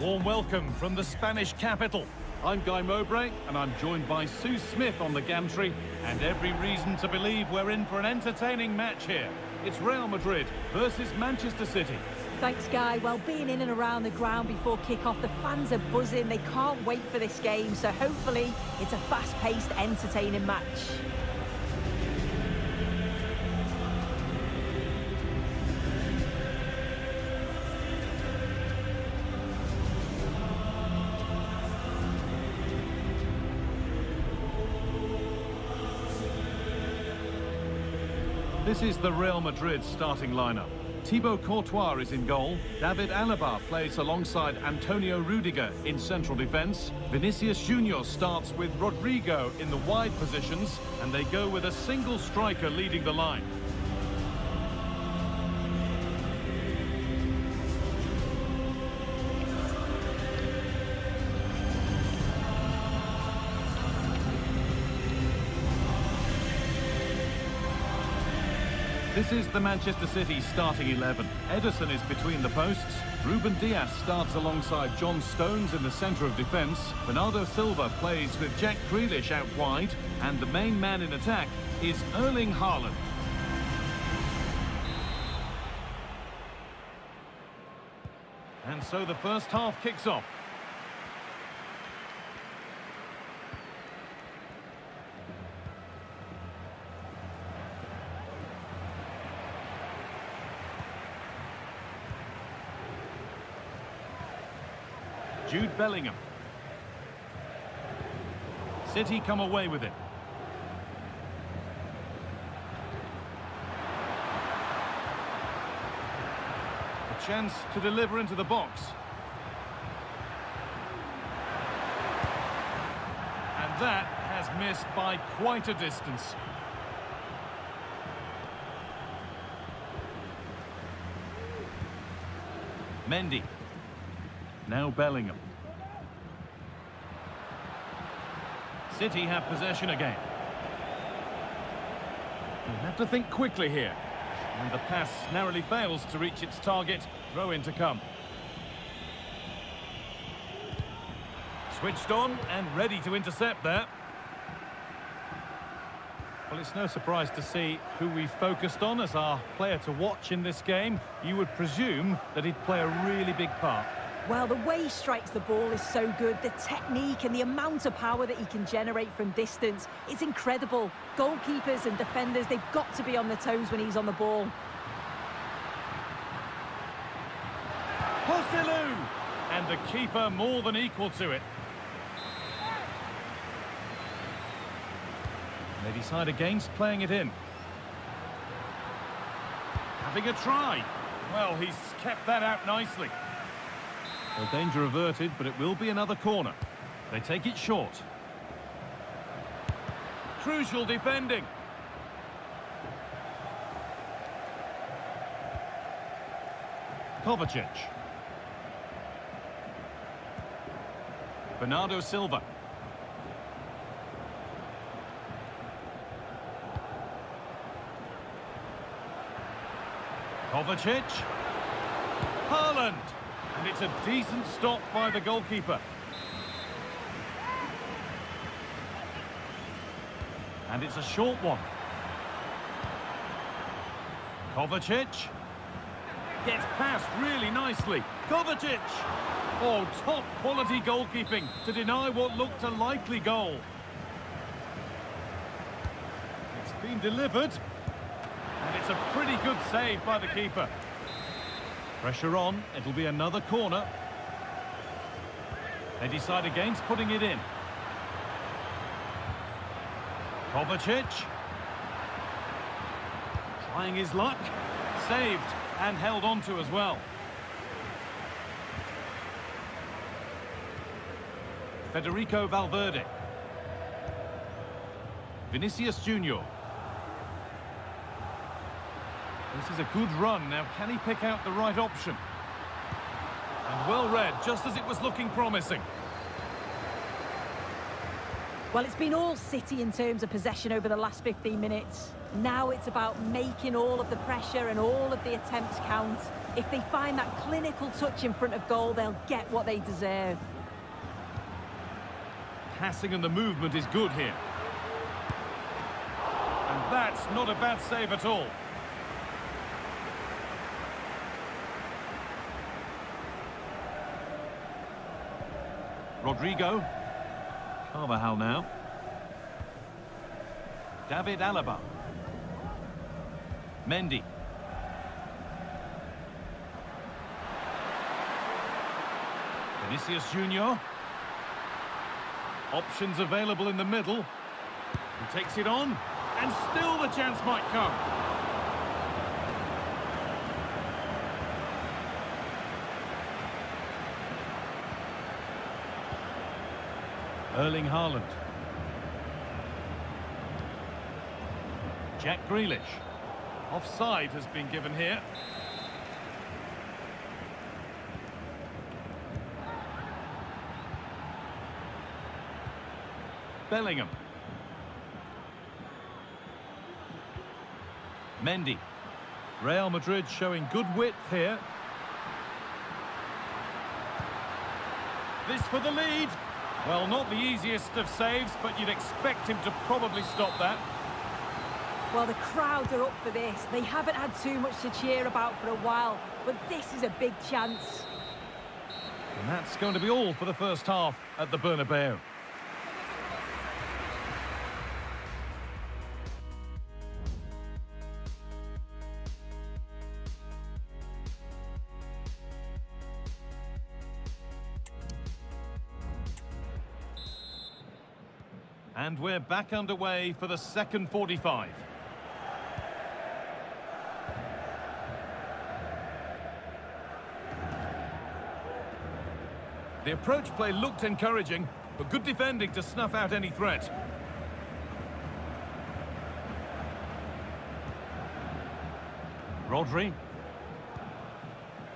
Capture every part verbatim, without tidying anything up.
Warm welcome from the Spanish capital. I'm Guy Mowbray, and I'm joined by Sue Smith on the gantry, and every reason to believe we're in for an entertaining match here. It's Real Madrid versus Manchester City. Thanks, Guy. Well, being in and around the ground before kick-off, the fans are buzzing. They can't wait for this game, so hopefully it's a fast-paced, entertaining match. This is the Real Madrid starting lineup. Thibaut Courtois is in goal. David Alaba plays alongside Antonio Rudiger in central defence. Vinicius Junior starts with Rodrigo in the wide positions, and they go with a single striker leading the line. This is the Manchester City starting eleven. Ederson is between the posts. Ruben Dias starts alongside John Stones in the centre of defence. Bernardo Silva plays with Jack Grealish out wide. And the main man in attack is Erling Haaland. And so the first half kicks off. Jude Bellingham. City come away with it. A chance to deliver into the box. And that has missed by quite a distance. Mendy. Now Bellingham. City have possession again. They have to think quickly here. And the pass narrowly fails to reach its target. Throw in to come. Switched on and ready to intercept there. Well, it's no surprise to see who we focused on as our player to watch in this game. You would presume that he'd play a really big part. Well, the way he strikes the ball is so good. The technique and the amount of power that he can generate from distance, it's incredible. Goalkeepers and defenders, they've got to be on their toes when he's on the ball. Hosselu! And the keeper more than equal to it. They decide against playing it in. Having a try. Well, he's kept that out nicely. The danger averted, but it will be another corner. They take it short. Crucial defending. Kovacic. Bernardo Silva. Kovacic. Haaland. And it's a decent stop by the goalkeeper. And it's a short one. Kovacic. Gets past really nicely. Kovacic. Oh, top quality goalkeeping to deny what looked a likely goal. It's been delivered. And it's a pretty good save by the keeper. Pressure on, it'll be another corner. They decide against putting it in. Kovacic. Trying his luck. Saved and held on to as well. Federico Valverde. Vinicius Junior This is a good run. Now, can he pick out the right option? And well read, just as it was looking promising. Well, it's been all City in terms of possession over the last fifteen minutes. Now it's about making all of the pressure and all of the attempts count. If they find that clinical touch in front of goal, they'll get what they deserve. Passing and the movement is good here. And that's not a bad save at all. Rodrigo. Carvajal now. David Alaba. Mendy. Vinicius Junior. Options available in the middle. He takes it on, and still the chance might come. Erling Haaland. Jack Grealish. Offside has been given here. Bellingham. Mendy. Real Madrid showing good width here. This for the lead. Well, not the easiest of saves, but you'd expect him to probably stop that. Well, the crowds are up for this. They haven't had too much to cheer about for a while, but this is a big chance. And that's going to be all for the first half at the Bernabeu. And we're back underway for the second forty-five. The approach play looked encouraging, but good defending to snuff out any threat. Rodri.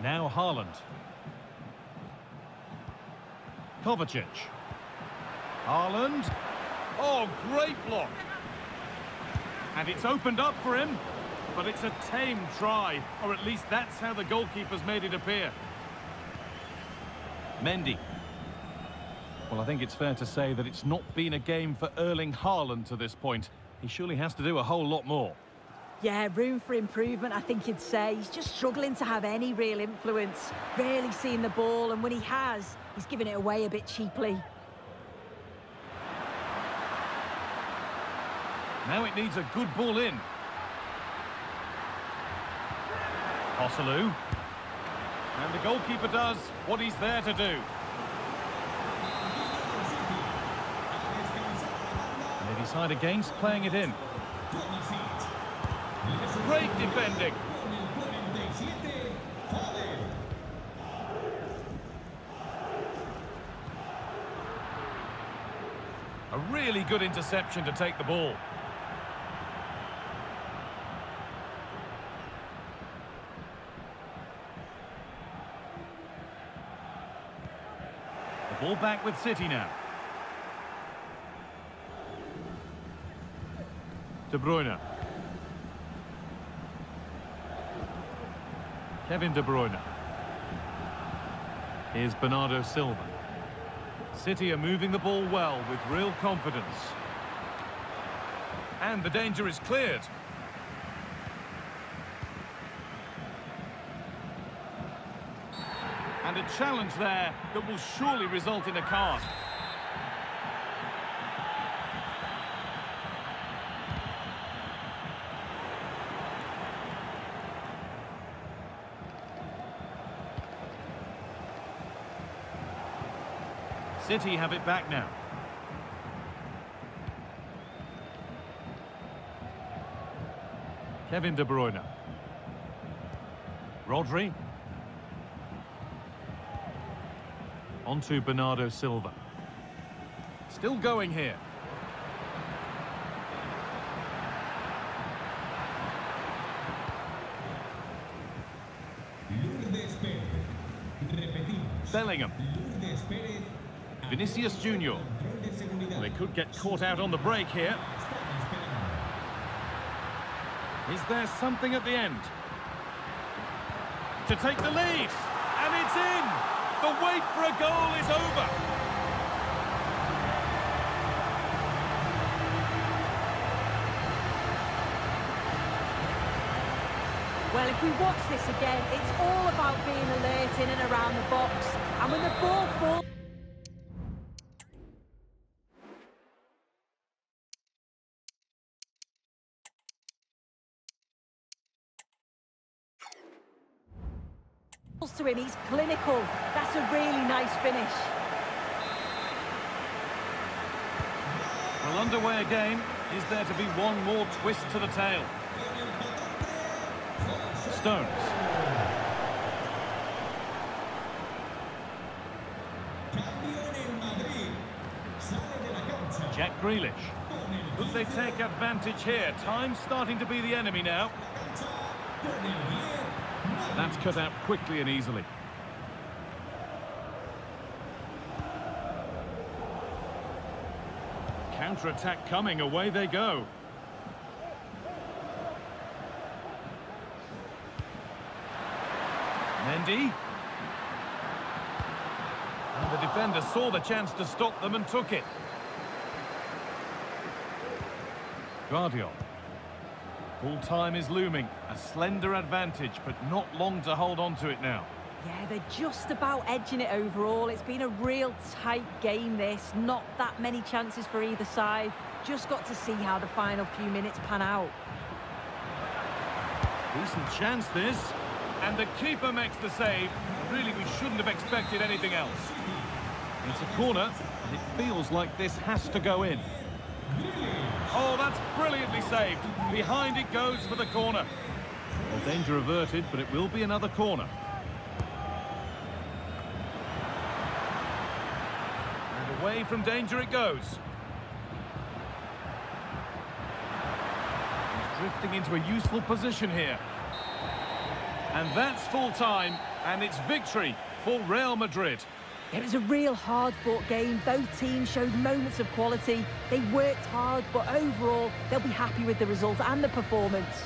Now Haaland. Kovacic. Haaland. Oh, great block. And it's opened up for him, but it's a tame try, or at least that's how the goalkeeper's made it appear. Mendy. Well, I think it's fair to say that it's not been a game for Erling Haaland to this point. He surely has to do a whole lot more. Yeah, room for improvement, I think you'd say. He's just struggling to have any real influence, rarely seeing the ball, and when he has, he's giving it away a bit cheaply. Now it needs a good ball in. Osalou. And the goalkeeper does what he's there to do. And they decide against playing it in. Great defending. A really good interception to take the ball. Ball back with City now. De Bruyne. Kevin De Bruyne. Here's Bernardo Silva. City are moving the ball well with real confidence. And the danger is cleared. And a challenge there that will surely result in a card. City have it back now. Kevin De Bruyne. Rodri. Onto Bernardo Silva. Still going here. Bellingham. Vinicius Junior. Well, they could get caught out on the break here. Is there something at the end? to take the lead. And it's in. The wait for a goal is over. Well, if we watch this again, it's all about being alert in and around the box. And when the ball falls... to him, he's clinical. That's a really nice finish. Well, underway again. Is there to be one more twist to the tail? Stones. Jack Grealish. Could they take advantage here? Time's starting to be the enemy now. That's cut out quickly and easily. Counter-attack coming, away they go. Mendy. And the defender saw the chance to stop them and took it. Guardiola. Full time is looming. A slender advantage, but not long to hold on to it now. Yeah, they're just about edging it overall. It's been a real tight game, this. Not that many chances for either side. Just got to see how the final few minutes pan out. Decent chance, this. And the keeper makes the save. Really, we shouldn't have expected anything else. It's a corner, and it feels like this has to go in. Oh, that's brilliantly saved. Behind it goes for the corner. Well, danger averted, but it will be another corner. And away from danger it goes. He's drifting into a useful position here. And that's full time, and it's victory for Real Madrid. It was a real hard-fought game. Both teams showed moments of quality. They worked hard, but overall, they'll be happy with the result and the performance.